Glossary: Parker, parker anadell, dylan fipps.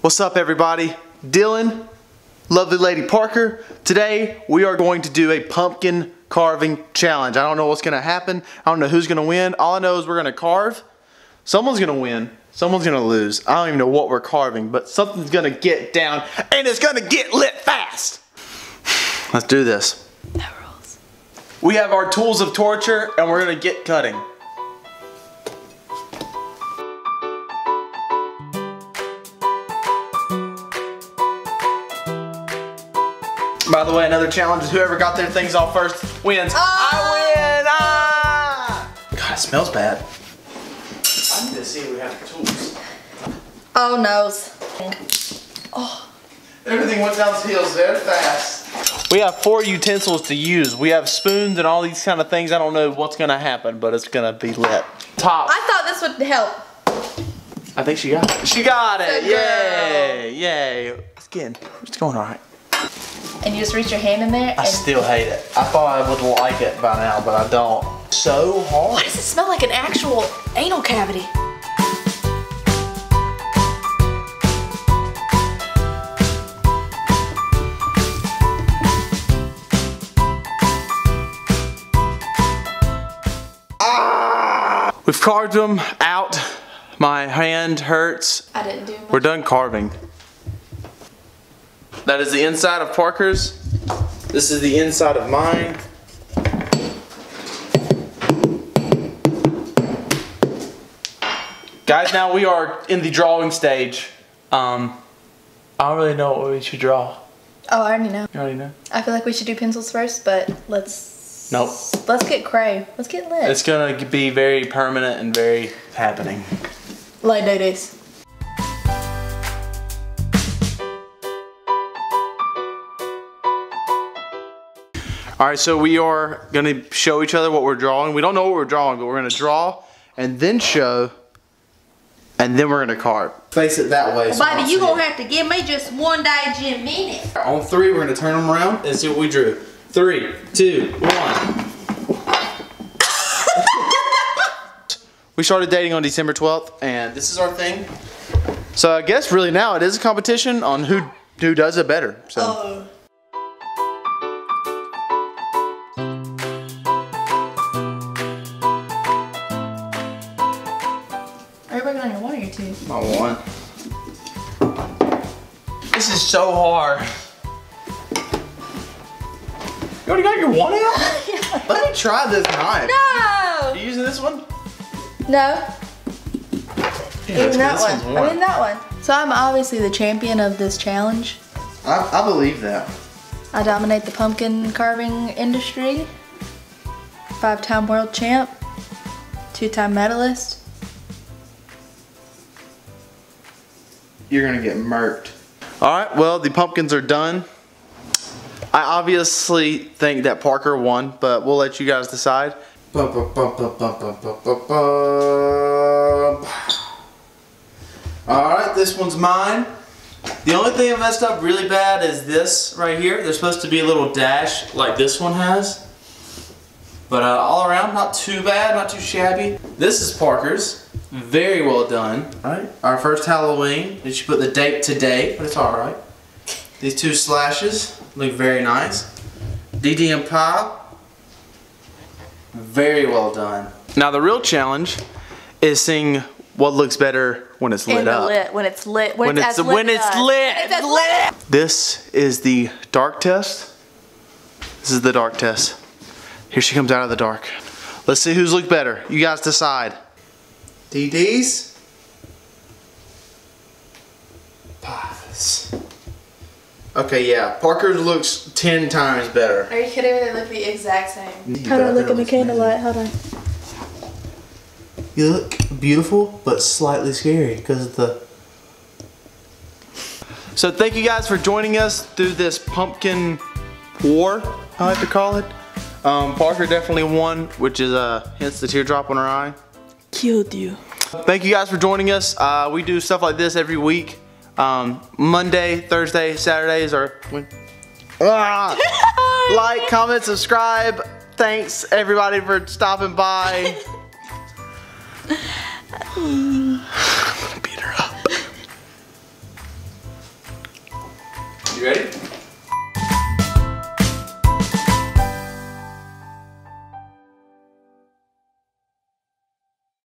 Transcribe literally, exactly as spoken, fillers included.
What's up, everybody? Dylan, lovely lady Parker. Today we are going to do a pumpkin carving challenge. I don't know what's gonna happen. I don't know who's gonna win. All I know is we're gonna carve. Someone's gonna win, someone's gonna lose. I don't even know what we're carving, but something's gonna get down and it's gonna get lit fast. Let's do this. No rules. We have our tools of torture and we're gonna get cutting. By the way, another challenge is whoever got their things off first wins. Ah! I win! Ah! God, it smells bad. I need to see if we have the tools. Oh, noes. Oh. Everything went down the hills there fast. We have four utensils to use. We have spoons and all these kind of things. I don't know what's going to happen, but it's going to be lit. Top. I thought this would help. I think she got it. She got it. Yay. Yay. It's getting, it's going all right. And you just reach your hand in there. I still hate it. I thought I would like it by now, but I don't. So hard. Why does it smell like an actual anal cavity? Ah! We've carved them out. My hand hurts. I didn't do much. We're done carving. That is the inside of Parker's. This is the inside of mine. Guys, now we are in the drawing stage. Um, I don't really know what we should draw. Oh, I already know. You already know? I feel like we should do pencils first, but let's... Nope. Let's get cray. Let's get lit. It's gonna be very permanent and very happening. Light duties. All right, so we are gonna show each other what we're drawing. We don't know what we're drawing, but we're gonna draw and then show, and then we're gonna carve. Face it that way. So Bobby, you gonna have to give me just one digit minute. On three, we're gonna turn them around and see what we drew. Three, two, one. We started dating on December twelfth, and this is our thing. So I guess really now it is a competition on who who does it better. So. Uh-oh. I want. This is so hard. You already got your one out? Yeah. Let me try this knife. No! Are you using this one? No. Yeah, using that one. I'm in that one. So I'm obviously the champion of this challenge. I, I believe that. I dominate the pumpkin carving industry. Five-time world champ. Two-time medalist. You're gonna get murked. All right, well, the pumpkins are done. I obviously think that Parker won, but we'll let you guys decide. Bum, bum, bum, bum, bum, bum, bum, bum. All right, this one's mine. The only thing I messed up really bad is this right here. There's supposed to be a little dash like this one has. But uh, all around, not too bad, not too shabby. This is Parker's. Very well done. All right. Our first Halloween. Did you put the date today? But it's all right. These two slashes look very nice. D D and Pop. Very well done. Now the real challenge is seeing what looks better when it's lit up. Lit, when it's lit. When, when it's, it's lit. When it's lit. It's lit. This is the dark test. This is the dark test. Here she comes out of the dark. Let's see who's looked better. You guys decide. D Ds, Pies. Okay, yeah, Parker's looks ten times better. Are you kidding me? They look the exact same. How do I look in the candlelight? Hold on. You look beautiful, but slightly scary because of the. So thank you guys for joining us through this pumpkin war. I like to call it. Um, Parker definitely won, which is uh, hence the teardrop on her eye. Killed you. Thank you guys for joining us. Uh, we do stuff like this every week. Um, Monday, Thursday, Saturdays are when. Ah! Like, comment, subscribe. Thanks everybody for stopping by. I'm gonna beat her up. You ready?